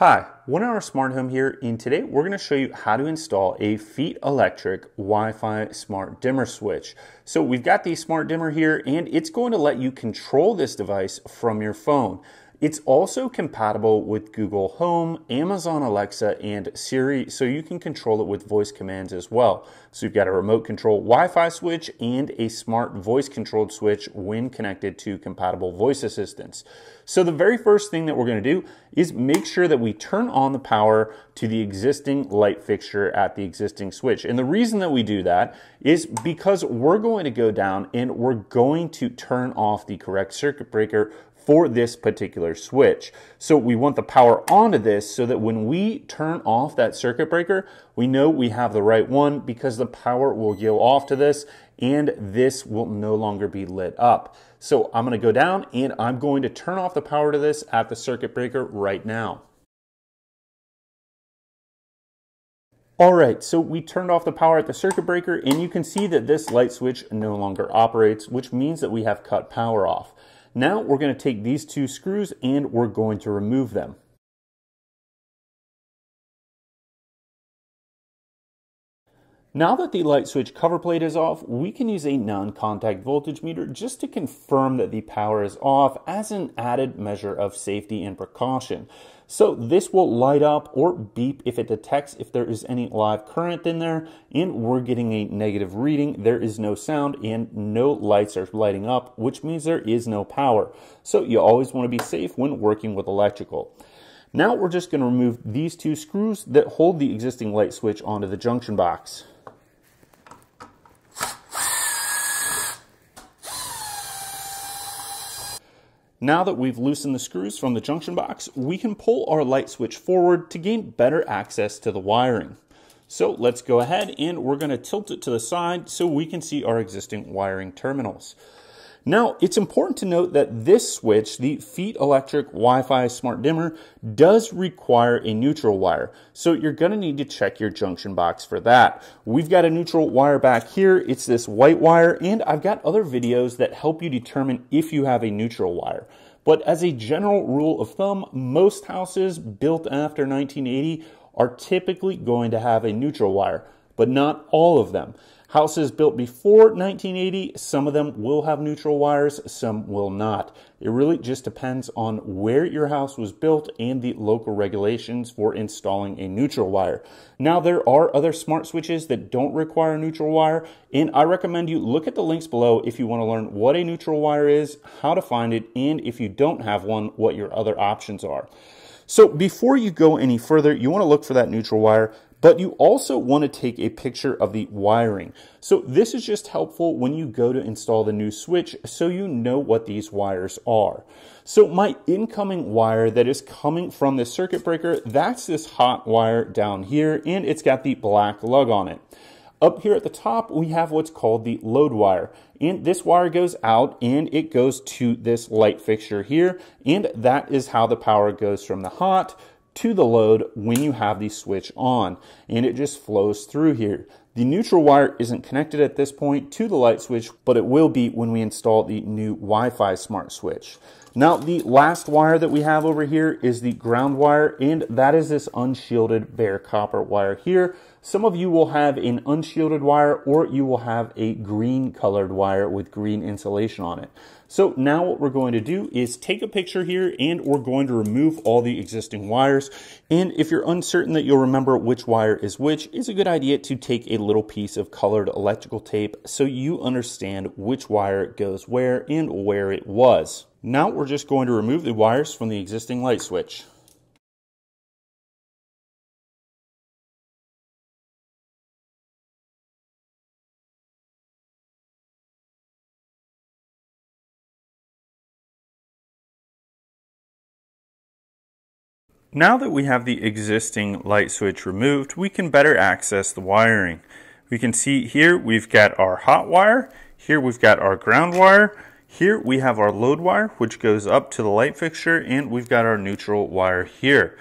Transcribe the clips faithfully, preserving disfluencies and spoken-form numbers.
Hi, One Hour Smart Home here, and today we're going to show you how to install a Feit Electric Wi-Fi smart dimmer switch. So we've got the smart dimmer here, and it's going to let you control this device from your phone. It's also compatible with Google Home, Amazon Alexa, and Siri, so you can control it with voice commands as well. So you've got a remote control Wi-Fi switch and a smart voice-controlled switch when connected to compatible voice assistants. So the very first thing that we're going to do is make sure that we turn on the power to the existing light fixture at the existing switch. And the reason that we do that is because we're going to go down and we're going to turn off the correct circuit breaker for this particular switch. So we want the power onto this so that when we turn off that circuit breaker, we know we have the right one because the power will go off to this and this will no longer be lit up. So I'm gonna go down and I'm going to turn off the power to this at the circuit breaker right now. All right, so we turned off the power at the circuit breaker and you can see that this light switch no longer operates, which means that we have cut power off. Now we're going to take these two screws and we're going to remove them. Now that the light switch cover plate is off, we can use a non-contact voltage meter just to confirm that the power is off as an added measure of safety and precaution. So this will light up or beep if it detects if there is any live current in there, and we're getting a negative reading. There is no sound and no lights are lighting up, which means there is no power. So you always want to be safe when working with electrical. Now we're just going to remove these two screws that hold the existing light switch onto the junction box. Now that we've loosened the screws from the junction box, we can pull our light switch forward to gain better access to the wiring. So let's go ahead and we're going to tilt it to the side so we can see our existing wiring terminals. Now, it's important to note that this switch, the Feit Electric Wi-Fi Smart Dimmer, does require a neutral wire. So you're going to need to check your junction box for that. We've got a neutral wire back here. It's this white wire, and I've got other videos that help you determine if you have a neutral wire. But as a general rule of thumb, most houses built after nineteen eighty are typically going to have a neutral wire, but not all of them. Houses built before nineteen eighty, some of them will have neutral wires, some will not. It really just depends on where your house was built and the local regulations for installing a neutral wire. Now, there are other smart switches that don't require a neutral wire, and I recommend you look at the links below if you want to learn what a neutral wire is, how to find it, and if you don't have one, what your other options are. So before you go any further, you want to look for that neutral wire, but you also want to take a picture of the wiring. So this is just helpful when you go to install the new switch so you know what these wires are. So my incoming wire that is coming from the circuit breaker, that's this hot wire down here, and it's got the black lug on it. Up here at the top, we have what's called the load wire. And this wire goes out and it goes to this light fixture here, and that is how the power goes from the hot to the load when you have the switch on, and it just flows through here. The neutral wire isn't connected at this point to the light switch, but it will be when we install the new Wi-Fi smart switch. Now, the last wire that we have over here is the ground wire, and that is this unshielded bare copper wire here. Some of you will have an unshielded wire, or you will have a green colored wire with green insulation on it. So now what we're going to do is take a picture here, and we're going to remove all the existing wires. And if you're uncertain that you'll remember which wire is which, it's a good idea to take a little piece of colored electrical tape so you understand which wire goes where and where it was. Now we're just going to remove the wires from the existing light switch. Now that we have the existing light switch removed, we can better access the wiring. We can see here we've got our hot wire, here we've got our ground wire, here we have our load wire which goes up to the light fixture, and we've got our neutral wire here.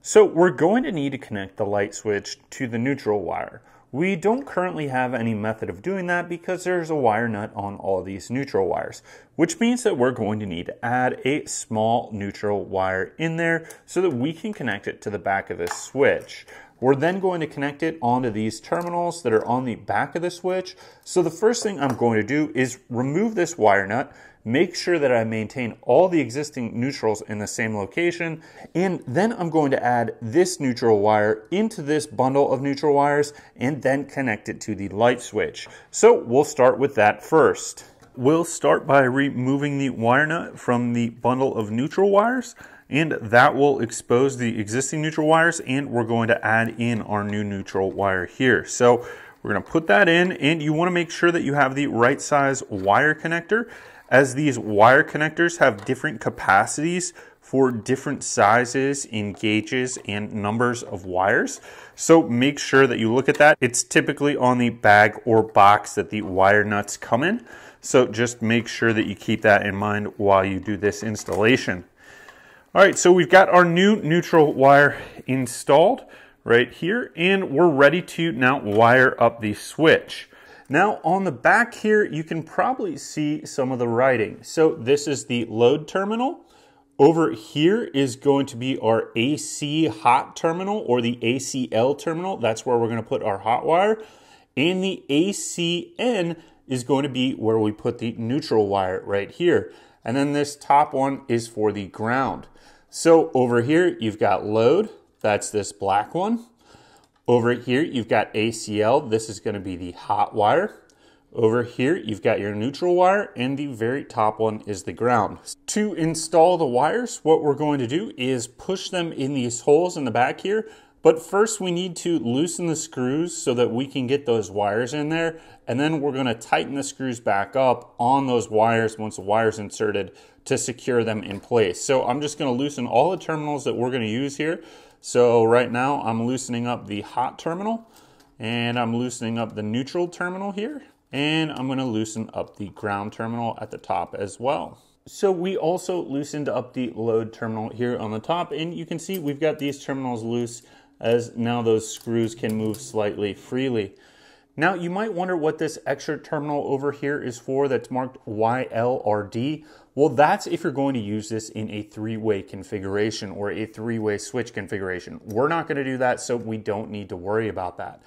So we're going to need to connect the light switch to the neutral wire. We don't currently have any method of doing that because there's a wire nut on all these neutral wires, which means that we're going to need to add a small neutral wire in there so that we can connect it to the back of this switch. We're then going to connect it onto these terminals that are on the back of the switch. So the first thing I'm going to do is remove this wire nut, make sure that I maintain all the existing neutrals in the same location, and then I'm going to add this neutral wire into this bundle of neutral wires and then connect it to the light switch. So we'll start with that first. We'll start by removing the wire nut from the bundle of neutral wires, and that will expose the existing neutral wires, and we're going to add in our new neutral wire here. So we're going to put that in, and you want to make sure that you have the right size wire connector, as these wire connectors have different capacities for different sizes in gauges and numbers of wires. So make sure that you look at that. It's typically on the bag or box that the wire nuts come in. So just make sure that you keep that in mind while you do this installation. All right, so we've got our new neutral wire installed right here, and we're ready to now wire up the switch. Now on the back here, you can probably see some of the writing. So this is the load terminal. Over here is going to be our A C hot terminal, or the A C L terminal. That's where we're going to put our hot wire. And the A C N is going to be where we put the neutral wire right here. And then this top one is for the ground. So over here, you've got load. That's this black one. Over here, you've got A C L. This is going to be the hot wire. Over here, you've got your neutral wire, and the very top one is the ground. To install the wires, what we're going to do is push them in these holes in the back here. But first, we need to loosen the screws so that we can get those wires in there. And then we're going to tighten the screws back up on those wires once the wire's inserted to secure them in place. So I'm just going to loosen all the terminals that we're going to use here. So right now I'm loosening up the hot terminal, and I'm loosening up the neutral terminal here, and I'm going to loosen up the ground terminal at the top as well. So we also loosened up the load terminal here on the top, and you can see we've got these terminals loose as now those screws can move slightly freely. Now you might wonder what this extra terminal over here is for that's marked Y L R D. Well, that's if you're going to use this in a three-way configuration or a three-way switch configuration. We're not going to do that, so we don't need to worry about that.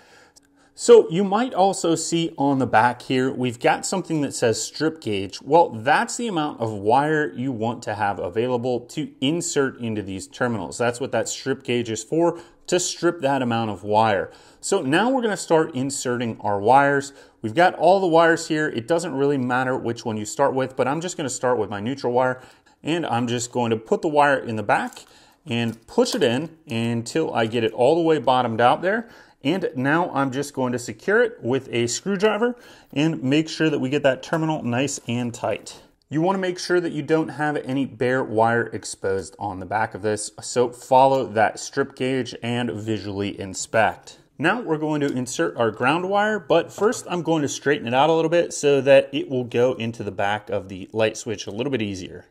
So you might also see on the back here, we've got something that says strip gauge. Well, that's the amount of wire you want to have available to insert into these terminals. That's what that strip gauge is for, to strip that amount of wire. So now we're going to start inserting our wires. We've got all the wires here. It doesn't really matter which one you start with, but I'm just going to start with my neutral wire, and I'm just going to put the wire in the back and push it in until I get it all the way bottomed out there. And now I'm just going to secure it with a screwdriver and make sure that we get that terminal nice and tight. You want to make sure that you don't have any bare wire exposed on the back of this, so follow that strip gauge and visually inspect. Now we're going to insert our ground wire, but first I'm going to straighten it out a little bit so that it will go into the back of the light switch a little bit easier.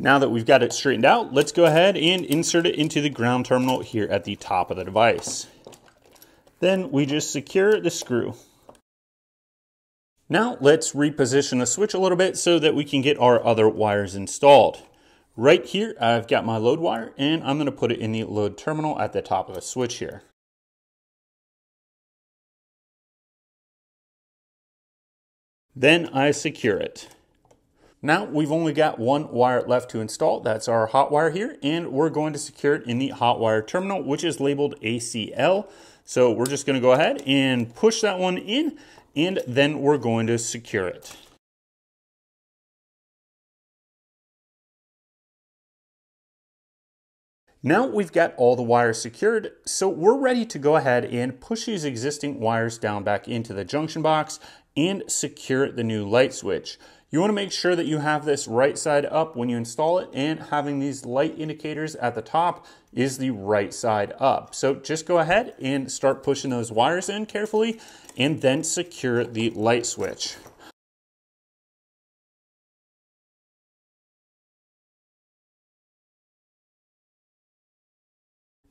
Now that we've got it straightened out, let's go ahead and insert it into the ground terminal here at the top of the device. Then we just secure the screw. Now let's reposition the switch a little bit so that we can get our other wires installed. Right here, I've got my load wire, and I'm going to put it in the load terminal at the top of the switch here. Then I secure it. Now we've only got one wire left to install. That's our hot wire here, and we're going to secure it in the hot wire terminal, which is labeled A C L. So we're just going to go ahead and push that one in, and then we're going to secure it. Now we've got all the wires secured, so we're ready to go ahead and push these existing wires down back into the junction box and secure the new light switch. You want to make sure that you have this right side up when you install it, and having these light indicators at the top is the right side up. So just go ahead and start pushing those wires in carefully, and then secure the light switch.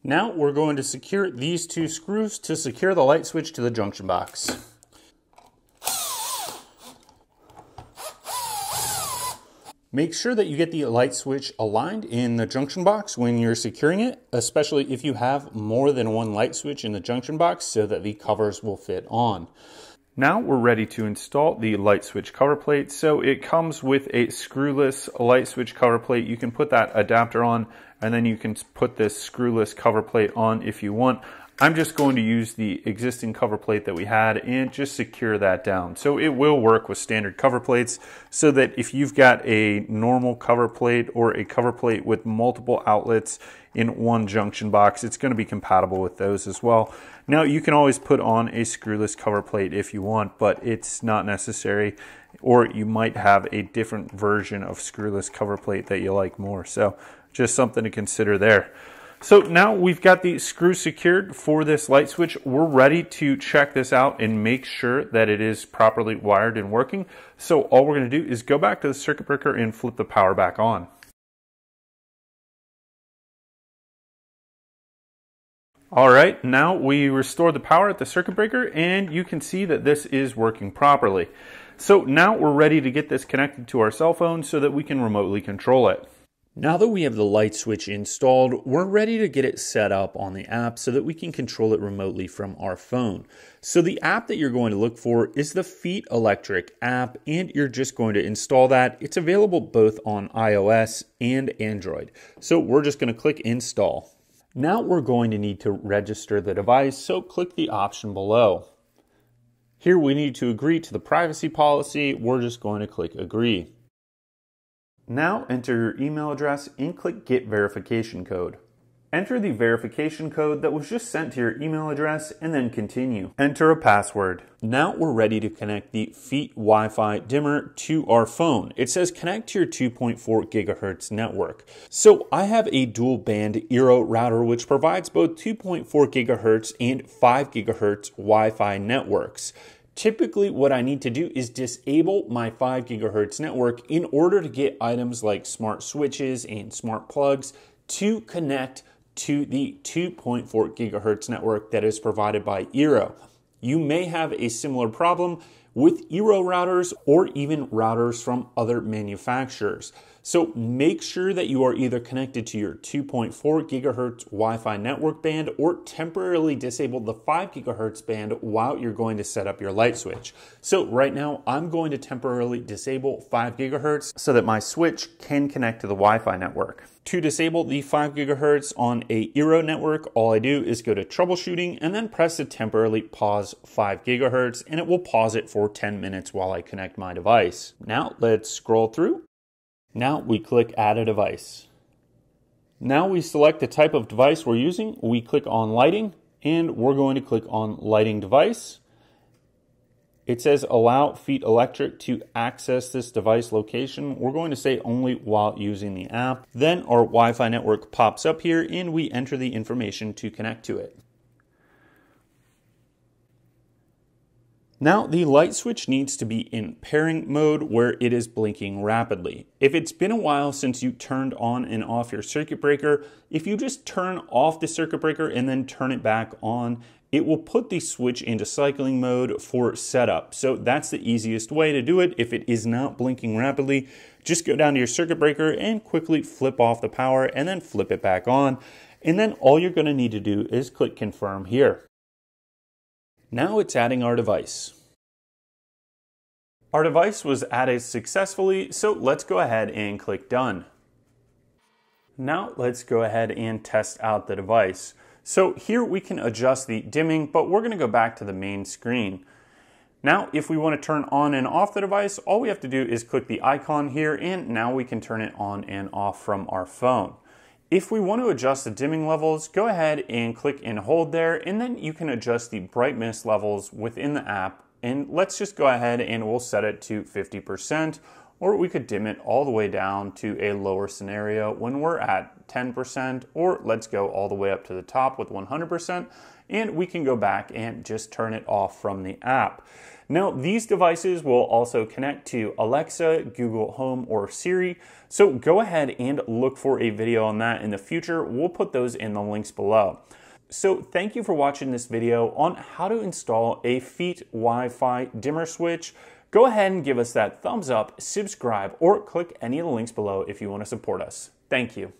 Now we're going to secure these two screws to secure the light switch to the junction box. Make sure that you get the light switch aligned in the junction box when you're securing it, especially if you have more than one light switch in the junction box so that the covers will fit on. Now we're ready to install the light switch cover plate. So it comes with a screwless light switch cover plate. You can put that adapter on and then you can put this screwless cover plate on if you want. I'm just going to use the existing cover plate that we had and just secure that down. So it will work with standard cover plates, so that if you've got a normal cover plate or a cover plate with multiple outlets in one junction box, it's going to be compatible with those as well. Now you can always put on a screwless cover plate if you want, but it's not necessary, or you might have a different version of screwless cover plate that you like more. So just something to consider there. So now we've got the screw secured for this light switch. We're ready to check this out and make sure that it is properly wired and working. So all we're going to do is go back to the circuit breaker and flip the power back on. All right, now we restored the power at the circuit breaker and you can see that this is working properly. So now we're ready to get this connected to our cell phone so that we can remotely control it. Now that we have the light switch installed, we're ready to get it set up on the app so that we can control it remotely from our phone. So the app that you're going to look for is the Feit Electric app, and you're just going to install that. It's available both on iOS and Android. So we're just going to click install. Now we're going to need to register the device, so click the option below. Here we need to agree to the privacy policy. We're just going to click agree. Now enter your email address and click Get Verification Code. Enter the verification code that was just sent to your email address and then continue. Enter a password. Now we're ready to connect the Feit Wi-Fi dimmer to our phone. It says connect to your two point four gigahertz network. So I have a dual band Eero router which provides both two point four gigahertz and five gigahertz Wi-Fi networks. Typically what I need to do is disable my five gigahertz network in order to get items like smart switches and smart plugs to connect to the two point four gigahertz network that is provided by Eero. You may have a similar problem with Eero routers or even routers from other manufacturers. So make sure that you are either connected to your two point four gigahertz Wi-Fi network band or temporarily disable the five gigahertz band while you're going to set up your light switch. So right now I'm going to temporarily disable five gigahertz so that my switch can connect to the Wi-Fi network. To disable the five gigahertz on a Eero network, all I do is go to troubleshooting and then press the temporarily pause five gigahertz, and it will pause it for ten minutes while I connect my device. Now let's scroll through. Now we click add a device. Now we select the type of device we're using. We click on lighting and we're going to click on lighting device. It says allow Feit Electric to access this device location. We're going to say only while using the app. Then our Wi-Fi network pops up here and we enter the information to connect to it. Now the light switch needs to be in pairing mode where it is blinking rapidly. If it's been a while since you turned on and off your circuit breaker, if you just turn off the circuit breaker and then turn it back on, it will put the switch into cycling mode for setup. So that's the easiest way to do it. If it is not blinking rapidly, just go down to your circuit breaker and quickly flip off the power and then flip it back on. And then all you're going to need to do is click confirm here. Now it's adding our device. Our device was added successfully, so let's go ahead and click done. Now let's go ahead and test out the device. So here we can adjust the dimming, but we're going to go back to the main screen. Now, if we want to turn on and off the device, all we have to do is click the icon here, and now we can turn it on and off from our phone. If we want to adjust the dimming levels, go ahead and click and hold there, and then you can adjust the brightness levels within the app. And let's just go ahead and we'll set it to fifty percent, or we could dim it all the way down to a lower scenario when we're at ten percent, or let's go all the way up to the top with one hundred percent, and we can go back and just turn it off from the app. Now, these devices will also connect to Alexa, Google Home, or Siri. So go ahead and look for a video on that in the future. We'll put those in the links below. So thank you for watching this video on how to install a Feit Wi-Fi dimmer switch. Go ahead and give us that thumbs up, subscribe, or click any of the links below if you want to support us. Thank you.